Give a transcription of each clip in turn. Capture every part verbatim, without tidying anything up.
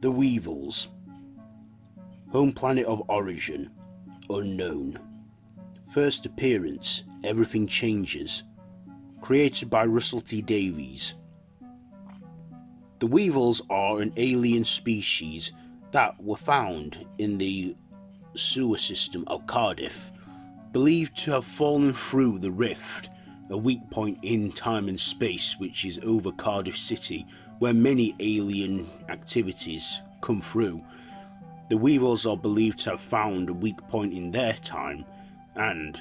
The Weevils. Home planet of origin, unknown. First appearance, Everything Changes. Created by Russell T. Davies. The Weevils are an alien species that were found in the sewer system of Cardiff, believed to have fallen through the rift, a weak point in time and space which is over Cardiff City, where many alien activities come through. The Weevils are believed to have found a weak point in their time and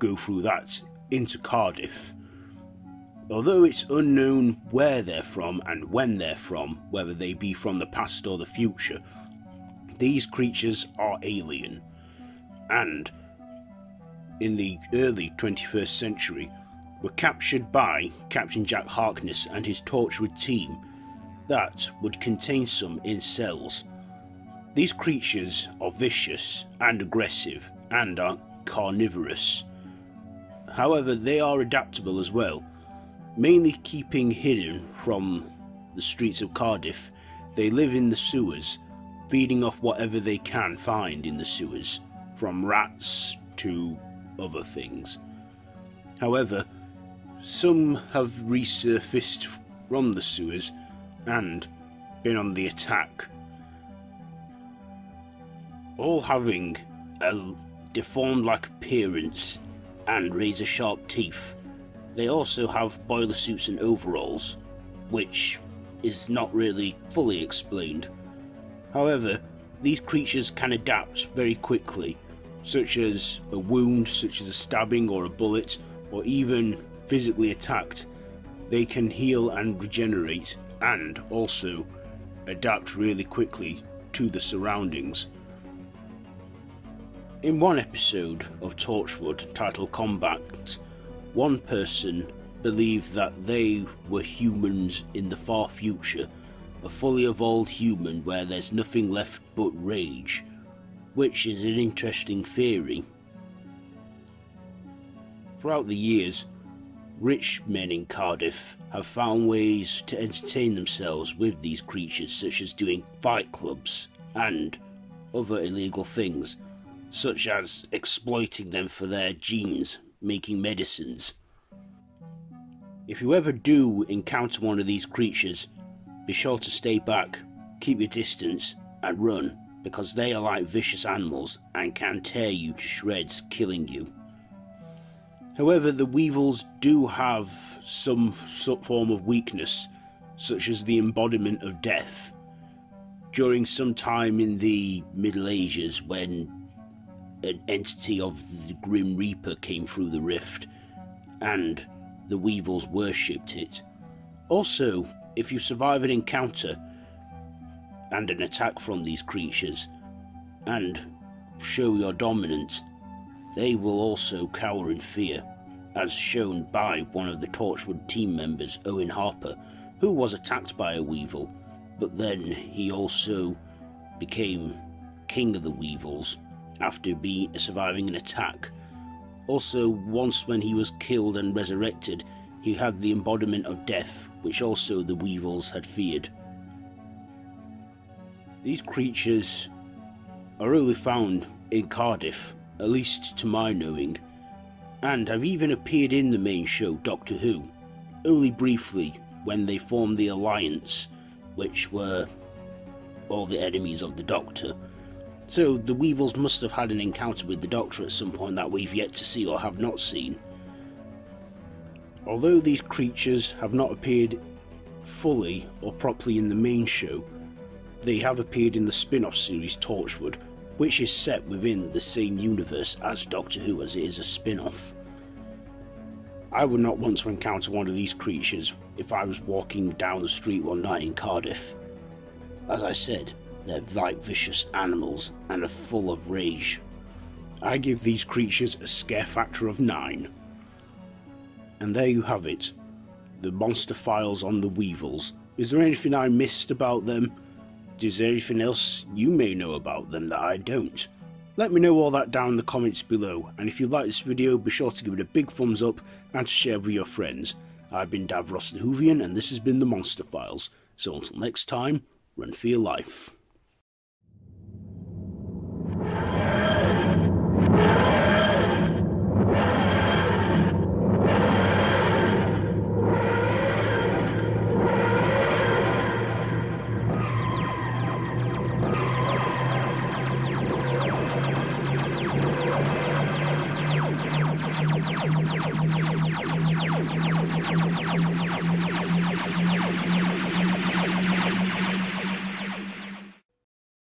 go through that into Cardiff. Although it's unknown where they're from and when they're from, whether they be from the past or the future, these creatures are alien. And in the early twenty-first century, were captured by Captain Jack Harkness and his Torchwood team that would contain some in cells. These creatures are vicious and aggressive and are carnivorous. However, they are adaptable as well. Mainly keeping hidden from the streets of Cardiff, they live in the sewers, feeding off whatever they can find in the sewers, from rats to other things. However, some have resurfaced from the sewers and been on the attack, all having a deformed-like appearance and razor-sharp teeth. They also have boiler suits and overalls, which is not really fully explained. However, these creatures can adapt very quickly, such as a wound, such as a stabbing or a bullet, or even physically attacked. They can heal and regenerate, and also adapt really quickly to the surroundings. In one episode of Torchwood, titled Combat, one person believed that they were humans in the far future, a fully evolved human where there's nothing left but rage, which is an interesting theory. Throughout the years, rich men in Cardiff have found ways to entertain themselves with these creatures, such as doing fight clubs and other illegal things, such as exploiting them for their genes, making medicines. If you ever do encounter one of these creatures, be sure to stay back, keep your distance and run, because they are like vicious animals and can tear you to shreds, killing you. However, the Weevils do have some form of weakness, such as the embodiment of death. During some time in the Middle Ages, when an entity of the Grim Reaper came through the rift, and the Weevils worshipped it. Also, if you survive an encounter and an attack from these creatures and show your dominance, they will also cower in fear, as shown by one of the Torchwood team members, Owen Harper, who was attacked by a Weevil, but then he also became King of the Weevils after be surviving an attack. Also, once when he was killed and resurrected, he had the embodiment of death, which also the Weevils had feared. These creatures are only found in Cardiff, at least to my knowing, and have even appeared in the main show Doctor Who, only briefly when they formed the Alliance, which were all the enemies of the Doctor. So the Weevils must have had an encounter with the Doctor at some point that we've yet to see or have not seen. Although these creatures have not appeared fully or properly in the main show, they have appeared in the spin-off series Torchwood, which is set within the same universe as Doctor Who, as it is a spin-off. I would not want to encounter one of these creatures if I was walking down the street one night in Cardiff. As I said, they're like vicious animals and are full of rage. I give these creatures a scare factor of nine. And there you have it, The Monster Files on the Weevils. Is there anything I missed about them? Is there anything else you may know about them that I don't? Let me know all that down in the comments below, and if you like this video, be sure to give it a big thumbs up and to share with your friends. I've been DavRoss The Whovian, and this has been The Monster Files. So until next time, Run for your life.